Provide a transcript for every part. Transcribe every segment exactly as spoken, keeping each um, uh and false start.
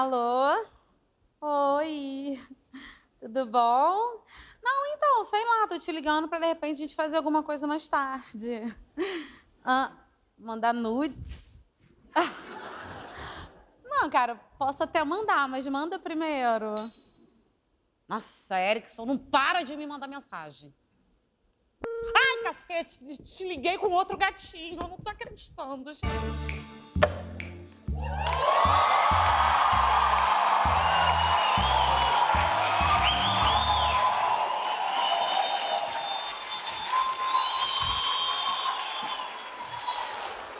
Alô? Oi, tudo bom? Não, então, sei lá, tô te ligando pra de repente a gente fazer alguma coisa mais tarde. Ah, mandar nudes? Não, cara, posso até mandar, mas manda primeiro. Nossa, Erickson, não para de me mandar mensagem. Ai, cacete, te liguei com outro gatinho. Eu não tô acreditando, gente.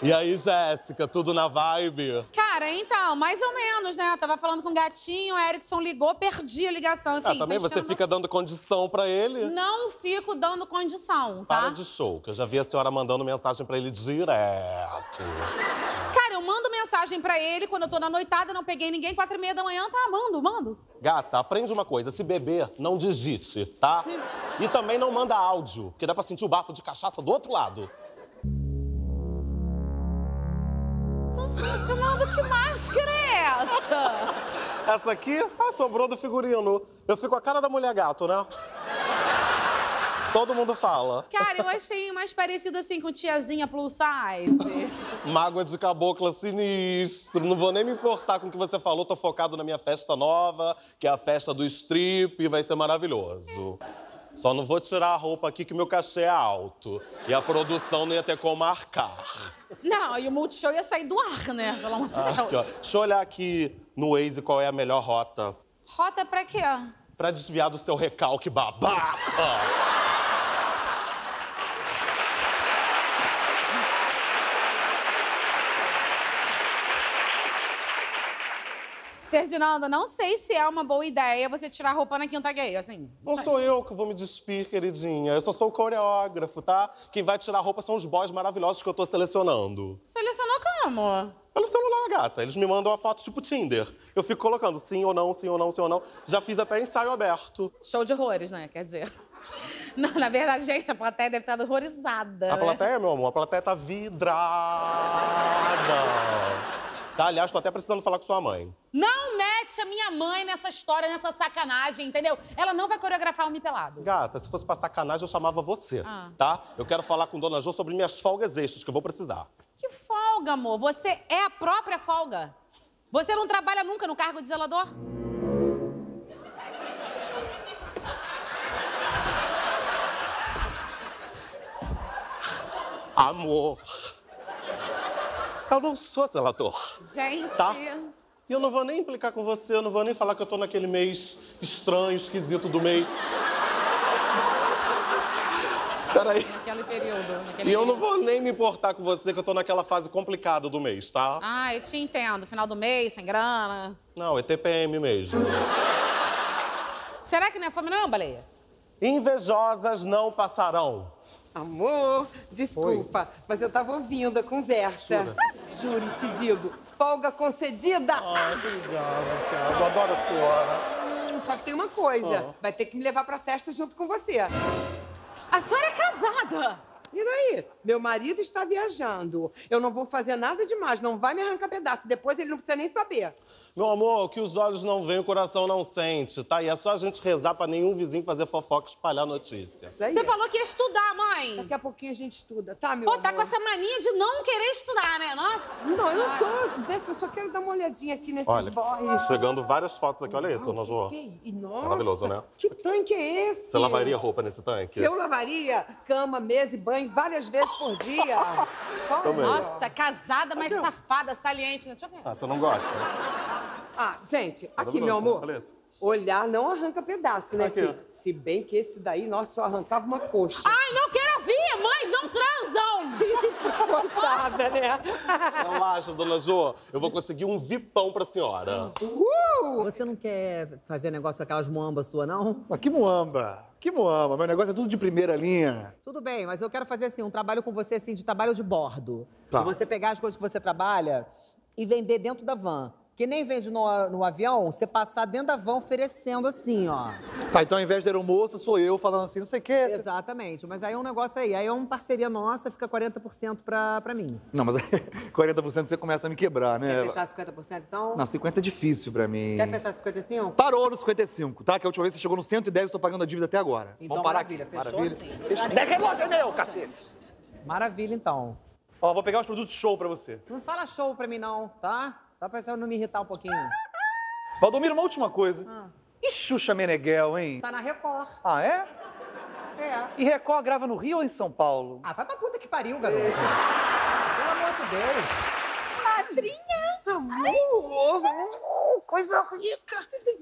E aí, Jéssica, tudo na vibe? Cara, então, mais ou menos, né? Eu tava falando com o gatinho, o Erickson ligou, perdi a ligação. Enfim, ah, também você fica no... dando condição pra ele? Não fico dando condição, tá? Para de show, que eu já vi a senhora mandando mensagem pra ele direto. Cara, eu mando mensagem pra ele quando eu tô na noitada, não peguei ninguém, quatro e meia da manhã, tá? Mando, mando. Gata, aprende uma coisa, se beber, não digite, tá? E, e também não manda áudio, porque dá pra sentir o bafo de cachaça do outro lado. Ferdinando, que máscara é essa? Essa aqui? Ah, sobrou do figurino. Eu fico a cara da mulher gato, né? Todo mundo fala. Cara, eu achei mais parecido assim com tiazinha plus size. Mágoa de cabocla sinistro. Não vou nem me importar com o que você falou. Tô focado na minha festa nova, que é a festa do strip, e vai ser maravilhoso. Só não vou tirar a roupa aqui, que meu cachê é alto. E a produção não ia ter como marcar. Não, e o multishow ia sair do ar, né? Pelo amor de Deus. Aqui, ó. Deixa eu olhar aqui no Waze qual é a melhor rota. Rota pra quê? Pra desviar do seu recalque babaca! Ferdinando, não sei se é uma boa ideia você tirar a roupa na Quinta Gay, assim. Não sabe? Sou eu que vou me despir, queridinha. Eu só sou o coreógrafo, tá? Quem vai tirar a roupa são os boys maravilhosos que eu tô selecionando. Selecionou como? Pelo celular, gata. Eles me mandam uma foto tipo Tinder. Eu fico colocando sim ou não, sim ou não, sim ou não. Já fiz até ensaio aberto. Show de horrores, né? Quer dizer... Não, na verdade, gente, a plateia deve estar horrorizada. A né? plateia, meu amor, a plateia tá vidrada. Tá, aliás, tô até precisando falar com sua mãe. Não mete a minha mãe nessa história, nessa sacanagem, entendeu? Ela não vai coreografar o Me Pelado. Gata, se fosse pra sacanagem, eu chamava você, ah. tá? Eu quero falar com Dona Jô sobre minhas folgas extras, que eu vou precisar. Que folga, amor? Você é a própria folga. Você não trabalha nunca no cargo de zelador? Amor... Eu não sou zelador. Gente... Tá? E eu não vou nem implicar com você, eu não vou nem falar que eu tô naquele mês estranho, esquisito do meio. Peraí. Naquele período. Naquele e eu período. não vou nem me importar com você, que eu tô naquela fase complicada do mês, tá? Ah, eu te entendo. Final do mês, sem grana... Não, é T P M mesmo. Será que não é fome não, baleia? Invejosas não passarão. Amor, desculpa, Oi. mas eu tava ouvindo a conversa. Jura? Juro, te digo, folga concedida. Ai, obrigado, Thiago. Eu adoro a senhora. Hum, só que tem uma coisa, ah. vai ter que me levar pra festa junto com você. A senhora é casada. E daí? Meu marido está viajando. Eu não vou fazer nada demais, não vai me arrancar pedaço. Depois ele não precisa nem saber. Meu amor, o que os olhos não veem, o coração não sente, tá? E é só a gente rezar pra nenhum vizinho fazer fofoca e espalhar notícia. Você falou que ia estudar, mãe. Daqui a pouquinho a gente estuda, tá, meu Pô, amor? Pô, tá com essa mania de não querer estudar, né? Nossa! Não, eu não tô. Deixa, eu só quero dar uma olhadinha aqui nesses olha, boys. Chegando várias fotos aqui, olha isso, Dona Jô. Que... Nossa, maravilhoso, né? Que tanque é esse? Você lavaria roupa nesse tanque? Se eu lavaria cama, mesa e banho várias vezes por dia. Só Nossa, casada, mas Adeus. safada, saliente. Deixa eu ver. Ah, você não gosta? Né? Ah, gente, aqui, meu amor. Olhar não arranca pedaço, né, aqui. filho? Se bem que esse daí, nós só arrancava uma coxa. Ai, não quero ouvir! Mães não transam! Coitada, né? Relaxa, Dona Jô. Eu vou conseguir um vipão pra senhora. Uh! Você não quer fazer negócio com aquelas muambas sua, não? Mas que muamba? Que moamba, meu negócio é tudo de primeira linha. Tudo bem, mas eu quero fazer, assim, um trabalho com você, assim, de trabalho de bordo. Tá. De você pegar as coisas que você trabalha e vender dentro da van. Que nem vende no, no avião, você passar dentro da van oferecendo assim, ó. Tá, então ao invés de ter um moço, sou eu falando assim, não sei o quê. Exatamente, mas aí é um negócio aí. Aí é uma parceria nossa, fica quarenta por cento pra, pra mim. Não, mas aí quarenta por cento você começa a me quebrar, né? Quer fechar cinquenta por cento, então? Não, cinquenta por cento é difícil pra mim. Quer fechar cinquenta e cinco por cento? Parou no cinquenta e cinco por cento, tá? Que a última vez você chegou no cento e dez por cento e eu tô pagando a dívida até agora. Então, vamos parar maravilha, aqui. Fechou maravilha. Sim. Fechou. Deca é meu, cacete! Maravilha, então. Ó, vou pegar os produtos show pra você. Não fala show pra mim, não, tá? Tá pra não me irritar um pouquinho. Valdomiro, uma última coisa. Ah. E Xuxa Meneghel, hein? Tá na Record. Ah, é? É. E Record grava no Rio ou em São Paulo? Ah, vai pra puta que pariu, garoto. É. Pelo amor de Deus. Madrinha. Amor. Ai, hum, coisa rica.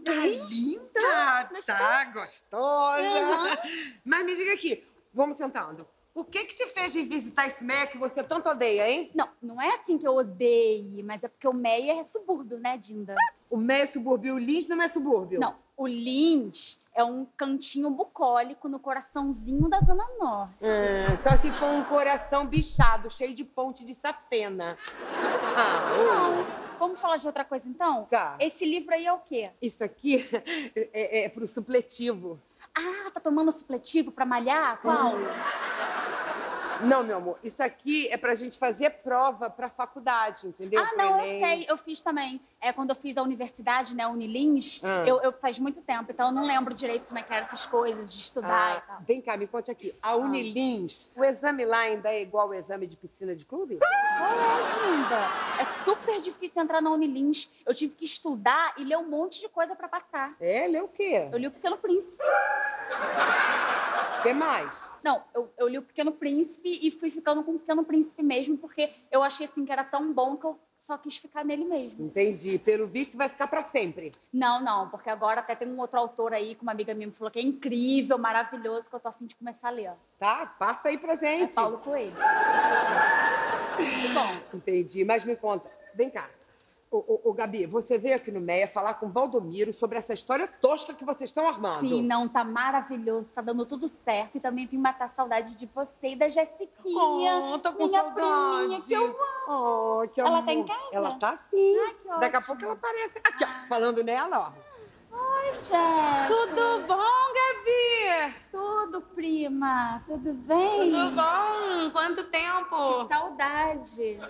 Tá linda. Tá, tá gostosa. É. Mas me diga aqui, vamos sentando. O que que te fez vir visitar esse Mé que você tanto odeia, hein? Não, não é assim que eu odeie, mas é porque o Mé é subúrbio, né, Dinda? O Mé é subúrbio, o Lins não é subúrbio. Não, o Lins é um cantinho bucólico no coraçãozinho da Zona Norte. Hum, só se for um coração bichado, cheio de ponte de safena. Ah, não. Vamos falar de outra coisa, então? Tá. Esse livro aí é o quê? Isso aqui é, é, é pro supletivo. Ah, tá tomando supletivo pra malhar, Paulo? Não, meu amor, isso aqui é pra gente fazer prova pra faculdade, entendeu? Ah, não, eu sei, eu fiz também. É, quando eu fiz a universidade, né, Unilins, ah. eu, eu faz muito tempo, então eu não lembro direito como é que eram essas coisas de estudar ah. e tal. Vem cá, me conte aqui, a Unilins, ah. o exame lá ainda é igual o exame de piscina de clube? Ah, é, Dinda. É super difícil entrar na Unilins. Eu tive que estudar e ler um monte de coisa pra passar. É? Ler o quê? Eu li o Pequeno Príncipe. O que mais? Não, eu, eu li o Pequeno Príncipe e fui ficando com o Pequeno Príncipe mesmo, porque eu achei, assim, que era tão bom que eu só quis ficar nele mesmo. Entendi. Pelo visto, vai ficar pra sempre. Não, não, porque agora até tem um outro autor aí que uma amiga minha me falou que é incrível, maravilhoso, que eu tô a fim de começar a ler. Tá, passa aí pra gente. É Paulo Coelho. Muito bom. Entendi, mas me conta. Vem cá. Ô, Gabi, você veio aqui no Meia falar com o Valdomiro sobre essa história tosca que vocês estão armando. Sim, não, tá maravilhoso, tá dando tudo certo. E também vim matar a saudade de você e da Jessiquinha. Oh, tô com minha saudade. Priminha, que eu amo. Oh, que ela amor. Tá em casa? Ela tá sim. Ai, que daqui a pouco ela aparece. Aqui, ó, falando nela, ó. Oi, Jéssica. Tudo bom, Gabi? Tudo, prima. Tudo bem? Tudo bom. Quanto tempo? Que saudade.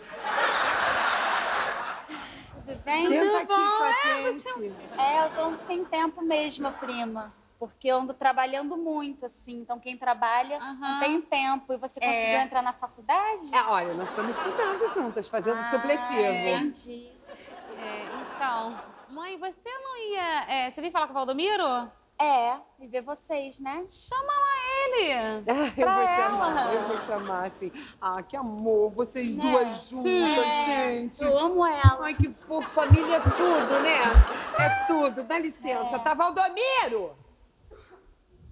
Tudo bem? Tudo aqui bom, com a gente. É, eu tô sem tempo mesmo, prima. Porque eu ando trabalhando muito, assim. Então, quem trabalha uhum. não tem tempo. E você é. conseguiu entrar na faculdade? É, olha, nós estamos estudando juntas, fazendo ah, supletivo. É. Entendi. É, então, mãe, você não ia... É, você veio falar com o Valdomiro? É, e ver vocês, né? Chama lá ele! Ah, eu vou chamar, eu vou chamar, assim. Ah, que amor, vocês duas juntas, gente! Eu amo ela! Ai, que fofa, família é tudo, né? É tudo, dá licença, tá, Valdomiro?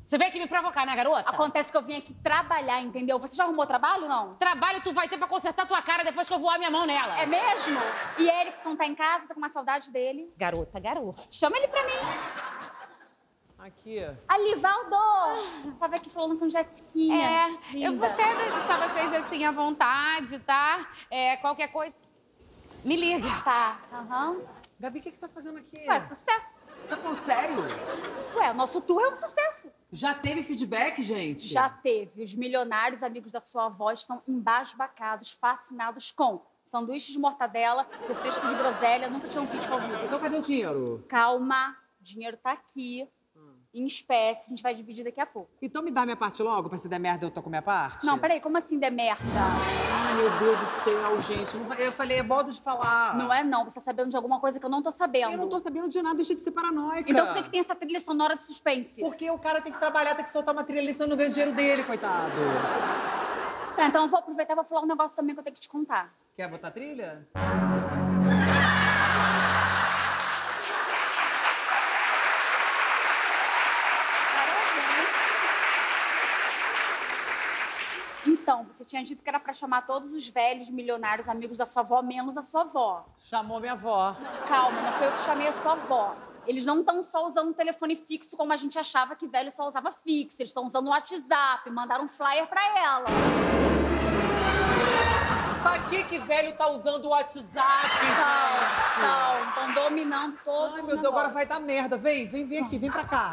Você veio aqui me provocar, né, garota? Acontece que eu vim aqui trabalhar, entendeu? Você já arrumou trabalho ou não? Trabalho tu vai ter pra consertar tua cara depois que eu voar minha mão nela. É mesmo? E Erickson tá em casa, tô com uma saudade dele. Garota, garota. Chama ele pra mim. Aqui. Ali, Valdo! Ah. Tava aqui falando com Jessiquinha. É, linda. Eu vou até deixar vocês assim à vontade, tá? É, qualquer coisa. Me liga. Tá, aham. Uhum. Gabi, o que, que você tá fazendo aqui? Ué, sucesso. Tá falando sério? Ué, o nosso tour é um sucesso. Já teve feedback, gente? Já teve. Os milionários amigos da sua avó estão embasbacados, fascinados com sanduíche de mortadela, refresco de groselha, nunca tinham visto ao vivo. Então cadê o dinheiro? Calma, o dinheiro tá aqui. Em espécie, a gente vai dividir daqui a pouco. Então me dá minha parte logo, pra se der merda eu tô com a minha parte? Não, peraí, como assim der merda? Ai, meu Deus do céu, gente. Não, eu falei, é modo de falar. Não é não, você tá sabendo de alguma coisa que eu não tô sabendo. Eu não tô sabendo de nada, deixa de ser paranoica. Então por que que tem essa trilha sonora de suspense? Porque o cara tem que trabalhar, tem que soltar uma trilha, senão não ganha dinheiro dele, coitado. Tá, então eu vou aproveitar e vou falar um negócio também que eu tenho que te contar. Quer botar trilha? Então, você tinha dito que era pra chamar todos os velhos milionários amigos da sua avó, menos a sua avó. Chamou minha avó. Calma, não foi eu que chamei a sua avó. Eles não estão só usando o telefone fixo como a gente achava que velho só usava fixo. Eles estão usando o WhatsApp, mandaram um flyer pra ela. Pra que que velho tá usando o WhatsApp, gente? Estão dominando todo o negócio. Ai, meu Deus, agora vai dar merda. Vem, vem, vem aqui, vem pra cá.